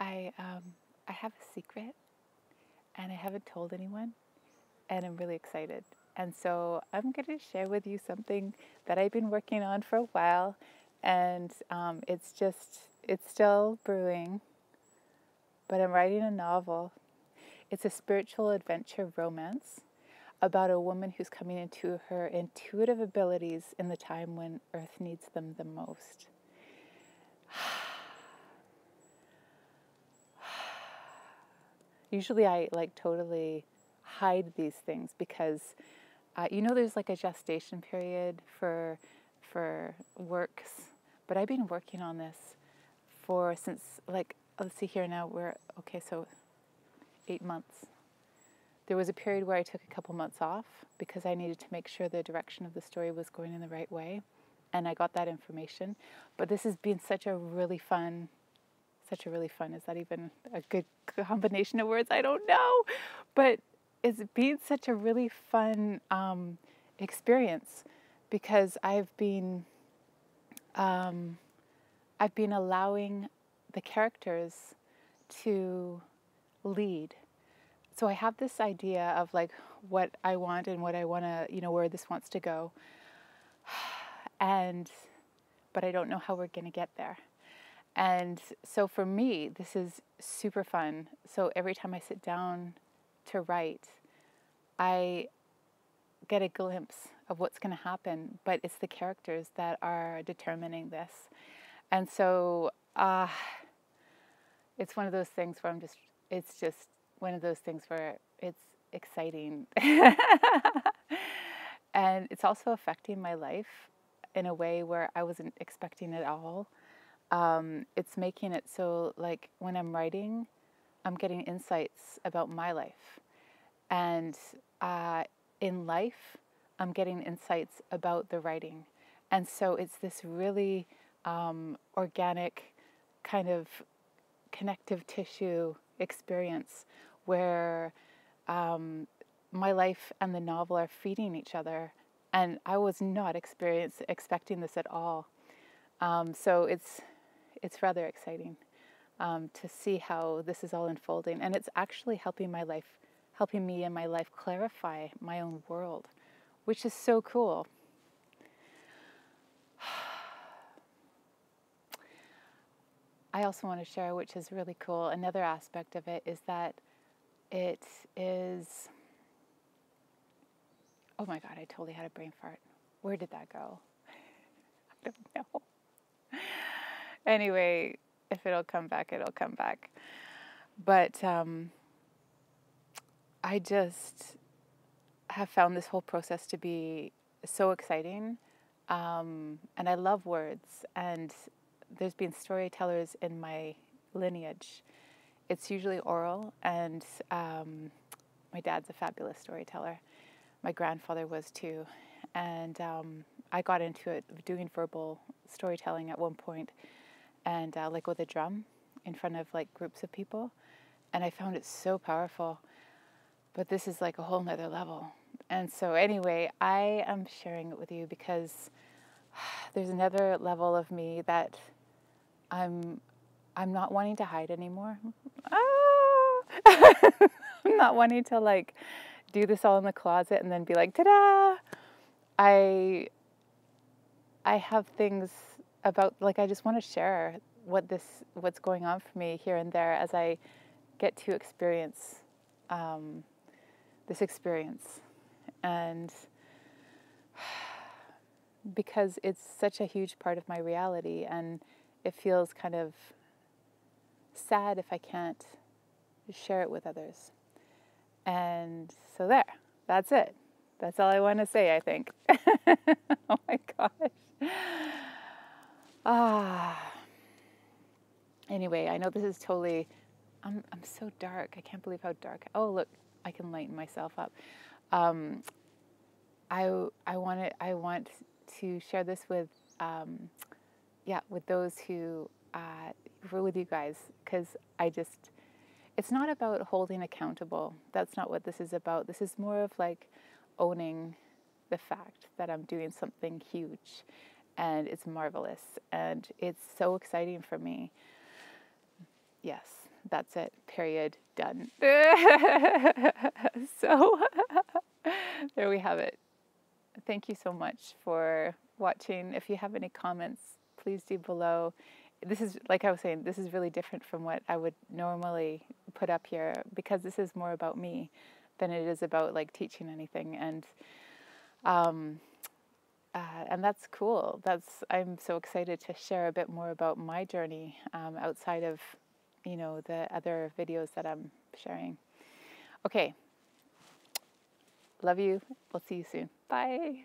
I have a secret, and I haven't told anyone, and I'm really excited. And so I'm going to share with you something that I've been working on for a while, and it's still brewing, but I'm writing a novel. It's a spiritual adventure romance about a woman who's coming into her intuitive abilities in the time when Earth needs them the most. Usually I totally hide these things because there's a gestation period for works, but I've been working on this let's see here now, so 8 months. There was a period where I took a couple months off because I needed to make sure the direction of the story was going in the right way, and I got that information. But this has been such a really fun, is that even a good combination of words? I don't know. But it's been such a really fun experience because I've been allowing the characters to lead. So I have this idea of what I want and what I want to, where this wants to go. But I don't know how we're going to get there. And so for me, this is super fun. So every time I sit down to write, I get a glimpse of what's going to happen, but it's the characters that are determining this. And so it's one of those things where it's just one of those things where it's exciting. And it's also affecting my life in a way where I wasn't expecting it at all. It's making it so when I'm writing, I'm getting insights about my life, and in life I'm getting insights about the writing. And so it's this really organic kind of connective tissue experience where my life and the novel are feeding each other, and I was not expecting this at all. So it's rather exciting to see how this is all unfolding, and it's actually helping me in my life clarify my own world, which is so cool. I also want to share, which is really cool, another aspect of it is that it is, oh my God, I totally had a brain fart. Where did that go? I don't know. Anyway, if it'll come back, it'll come back. But I just have found this whole process to be so exciting. And I love words. And there's been storytellers in my lineage. It's usually oral. And my dad's a fabulous storyteller. My grandfather was too. And I got into it doing verbal storytelling at one point. And with a drum in front of groups of people, and I found it so powerful. But this is a whole nother level. And so anyway, I am sharing it with you because there's another level of me that I'm not wanting to hide anymore. I'm not wanting to do this all in the closet and then be ta-da. I have things about, I just want to share what's going on for me here and there as I get to experience this experience, and because it's such a huge part of my reality, and it feels kind of sad if I can't share it with others. And so that's it. That's all I want to say, I think. Oh my gosh. Anyway, I know this is totally, I'm so dark. I can't believe how dark. Oh, look, I can lighten myself up. I want to share this with, with those who, with you guys, because it's not about holding accountable. That's not what this is about. This is more of owning the fact that I'm doing something huge. And it's marvelous, and it's so exciting for me. Yes. that's it, period, done. So there we have it. Thank you so much for watching. If you have any comments, please do below. This is, like I was saying, this is really different from what I would normally put up here, because this is more about me than it is about like teaching anything. And that's cool. I'm so excited to share a bit more about my journey outside of, you know, the other videos that I'm sharing. Okay. Love you. We'll see you soon. Bye.